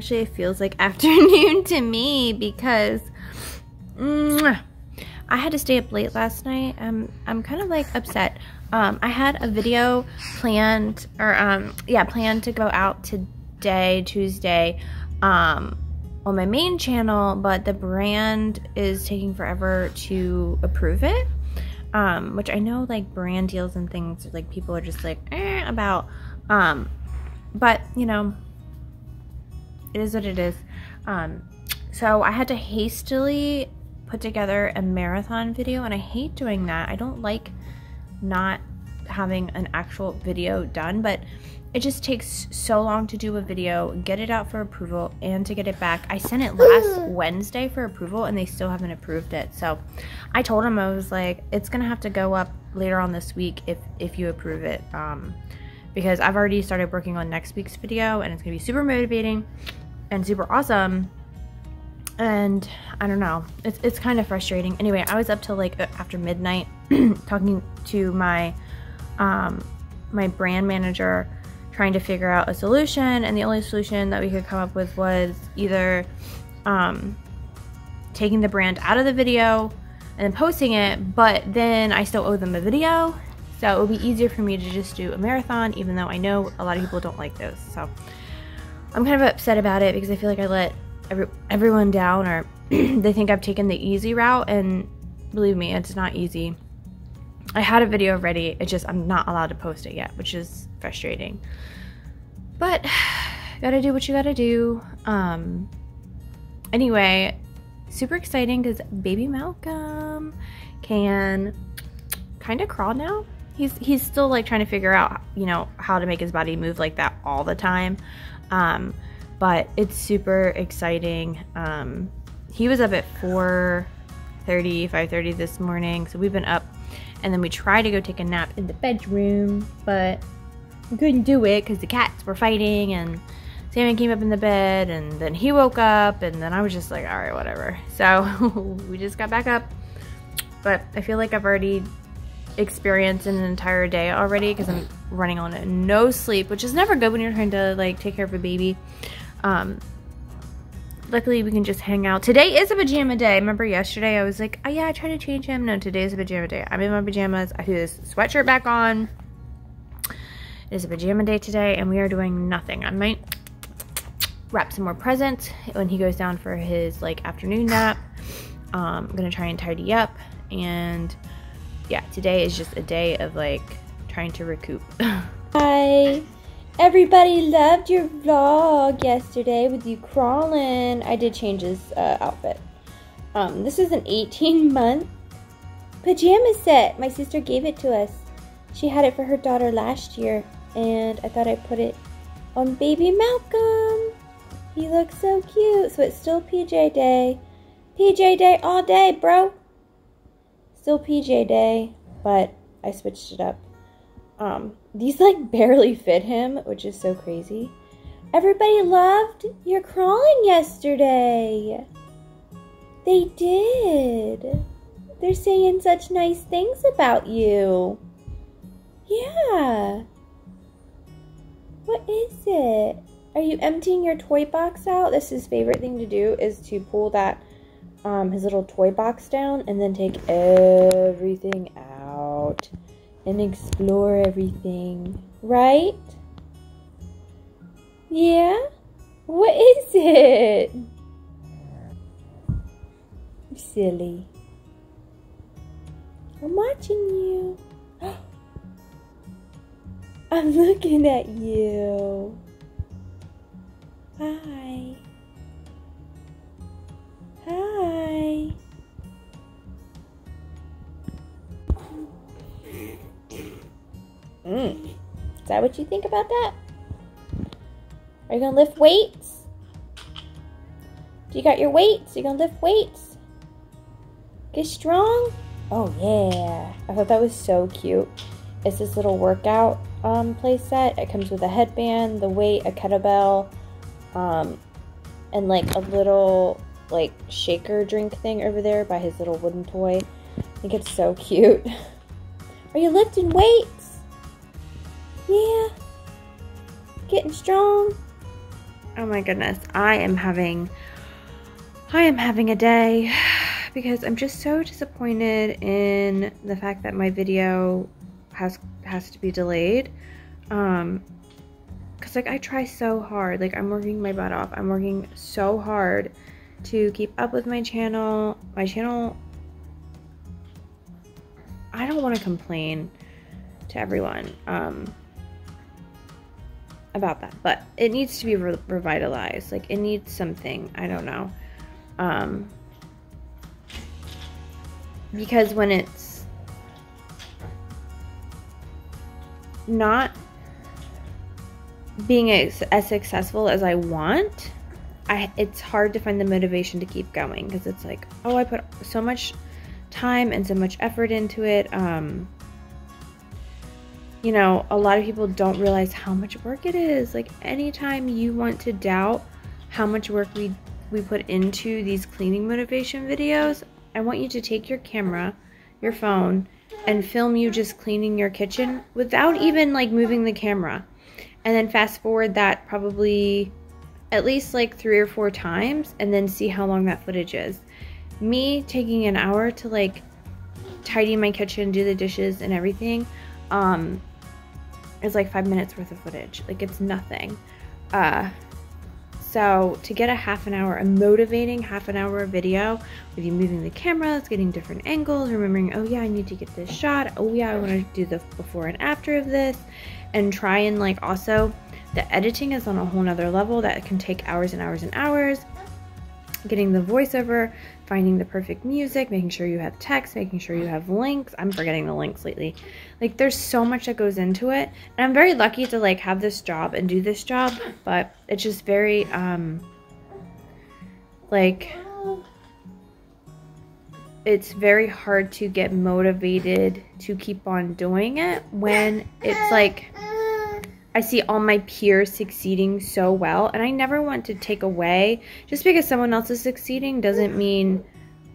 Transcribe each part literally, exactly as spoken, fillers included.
Actually, it feels like afternoon to me because mm, I had to stay up late last night. Um, I'm kind of like upset. Um, I had a video planned, or um, yeah, planned to go out today, Tuesday, um, on my main channel, but the brand is taking forever to approve it. Um, which I know, like, brand deals and things, like, people are just like, eh, about, um, but, you know, it is what it is. Um, so I had to hastily put together a marathon video, and I hate doing that. I don't like not having an actual video done, but it just takes so long to do a video, get it out for approval, and to get it back. I sent it last Wednesday for approval, and they still haven't approved it. So I told them, I was like, it's gonna have to go up later on this week if if you approve it, um, because I've already started working on next week's video, and it's gonna be super motivating and super awesome. And I don't know, it's, it's kind of frustrating. Anyway, I was up till like after midnight talking to my um, my brand manager, trying to figure out a solution, and the only solution that we could come up with was either um, taking the brand out of the video and then posting it, but then I still owe them a video, so it would be easier for me to just do a marathon, even though I know a lot of people don't like those. So I'm kind of upset about it because I feel like I let every, everyone down, or they think I've taken the easy route, and believe me, it's not easy. I had a video ready, it's just I'm not allowed to post it yet, which is frustrating. But, gotta do what you gotta do. Um, anyway, super exciting because baby Malcolm can kind of crawl now. He's, he's still like trying to figure out, you know, how to make his body move like that all the time. Um, but it's super exciting. Um, he was up at four thirty, five thirty this morning, so we've been up. And then we tried to go take a nap in the bedroom, but we couldn't do it because the cats were fighting, and Sammy came up in the bed, and then he woke up, and then I was just like, all right, whatever. So we just got back up, but I feel like I've already experienced an entire day already because I'm running on no sleep, which is never good when you're trying to like take care of a baby. Um, Luckily, we can just hang out. Today is a pajama day. Remember yesterday I was like, oh yeah, I tried to change him. No, today is a pajama day. I'm in my pajamas. I threw this sweatshirt back on. It is a pajama day today, and we are doing nothing. I might wrap some more presents when he goes down for his like afternoon nap. Um, I'm gonna try and tidy up, and yeah, today is just a day of like trying to recoup. Hi. Everybody loved your vlog yesterday with you crawling. I did change his uh, outfit. Um, this is an eighteen month pajama set. My sister gave it to us. She had it for her daughter last year, and I thought I'd put it on baby Malcolm. He looks so cute. So it's still P J day. P J day all day, bro. Still P J day, but I switched it up. Um, these like barely fit him, which is so crazy. Everybody loved your crawling yesterday. They did. They're saying such nice things about you. Yeah. What is it? Are you emptying your toy box out? This is his favorite thing to do, is to pull that, um, his little toy box down and then take everything out and explore everything, right? Yeah? What is it? Silly. I'm watching you. I'm looking at you. Hi. Hi. Mm. Is that what you think about that? Are you gonna lift weights? Do you got your weights? Are you gonna lift weights? Get strong? Oh yeah. I thought that was so cute. It's this little workout um, play set. It comes with a headband, the weight, a kettlebell, um, and like a little like shaker drink thing over there by his little wooden toy. I think it's so cute. Are you lifting weights? Yeah, getting strong. Oh my goodness, I am having, I am having a day because I'm just so disappointed in the fact that my video has has to be delayed. Um, cause like I try so hard, like I'm working my butt off. I'm working so hard to keep up with my channel. My channel, I don't want to complain to everyone um, about that, but it needs to be re revitalized. Like it needs something, I don't know. Um, because when it's not being as, as successful as I want, I, it's hard to find the motivation to keep going, because it's like, oh, I put so much time and so much effort into it. Um, you know, a lot of people don't realize how much work it is. Like anytime you want to doubt how much work we we put into these cleaning motivation videos, I want you to take your camera, your phone, and film you just cleaning your kitchen without even like moving the camera. And then fast forward that probably at least like three or four times and then see how long that footage is. Me taking an hour to like tidy my kitchen, do the dishes and everything, um, is like five minutes worth of footage. Like it's nothing. Uh, so to get a half an hour, a motivating half an hour video with you moving the cameras, getting different angles, remembering, oh yeah, I need to get this shot. Oh yeah, I want to do the before and after of this, and try and like also the editing is on a whole nother level that can take hours and hours and hours. Getting the voiceover, finding the perfect music, making sure you have text, making sure you have links. I'm forgetting the links lately. Like there's so much that goes into it. And I'm very lucky to like have this job and do this job, but it's just very, um, like, it's very hard to get motivated to keep on doing it when it's like, I see all my peers succeeding so well, and I never want to take away, just because someone else is succeeding doesn't mean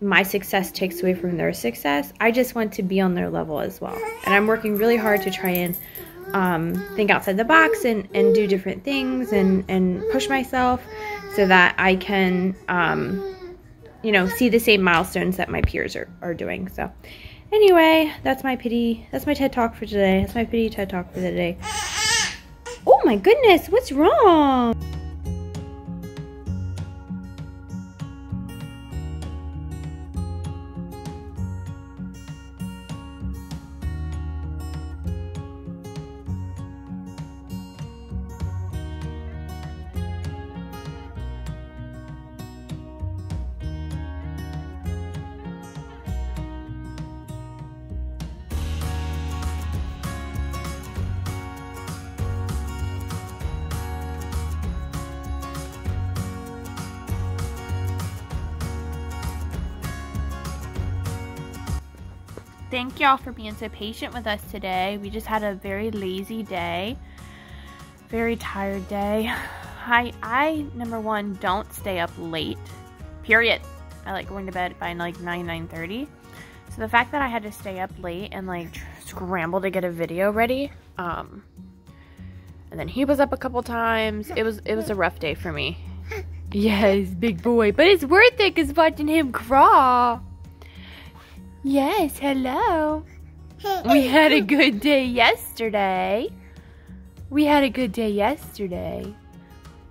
my success takes away from their success. I just want to be on their level as well. And I'm working really hard to try and um, think outside the box and, and do different things and, and push myself so that I can, um, you know, see the same milestones that my peers are, are doing. So anyway, that's my pity. That's my TED Talk for today. That's my pity TED Talk for the day. Oh my goodness, what's wrong? Thank y'all for being so patient with us today. We just had a very lazy day, very tired day. I, I number one, don't stay up late, period. I like going to bed by like nine, nine thirty. So the fact that I had to stay up late and like scramble to get a video ready, um, and then he was up a couple times. It was, it was a rough day for me. Yes, big boy, but it's worth it because watching him crawl. Yes, hello. We had a good day yesterday. We had a good day yesterday.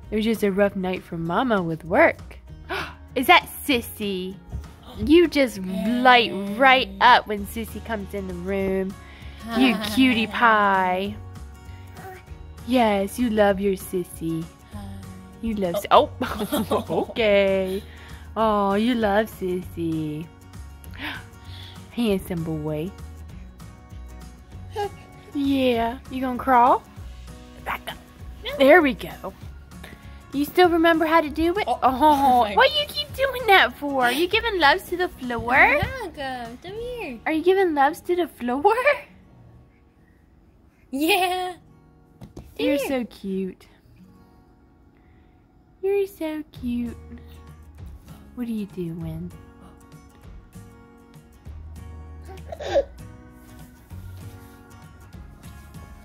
It was just a rough night for Mama with work. Is that Sissy? You just light right up when Sissy comes in the room. You cutie pie. Yes, you love your Sissy. You love Sissy. Oh, okay. Oh, you love Sissy. Handsome boy. Yeah. You gonna crawl? Back up. There we go. You still remember how to do it? Oh, oh. What do you keep doing that for? Are you giving loves to the floor? Malcolm, come here. Are you giving loves to the floor? Yeah. You're so cute. You're so cute. What are you doing?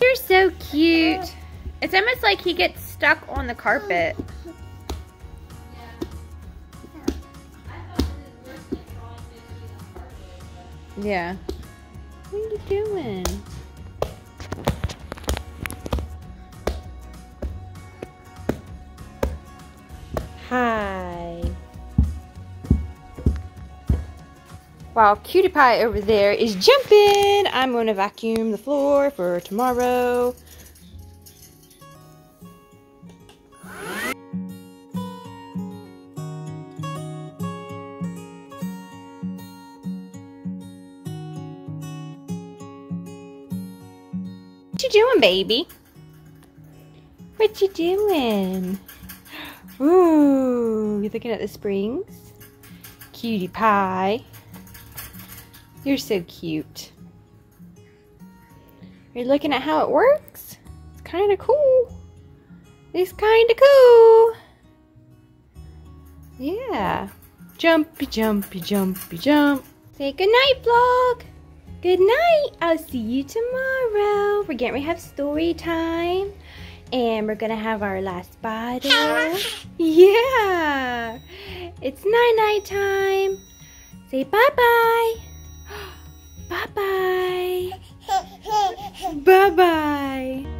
You're so cute. It's almost like he gets stuck on the carpet. Yeah. What are you doing? Hi. While Cutie Pie over there is jumping, I'm going to vacuum the floor for tomorrow. What you doing, baby? What you doing? Ooh, you're looking at the springs? Cutie Pie. You're so cute. You're looking at how it works? It's kind of cool. It's kind of cool. Yeah. Jumpy, jumpy, jumpy, jump. Say goodnight, vlog. Good night. I'll see you tomorrow. We're getting ready to have story time. And we're going to have our last bottle. Yeah. It's night-night time. Say bye-bye. Bye-bye. Bye-bye.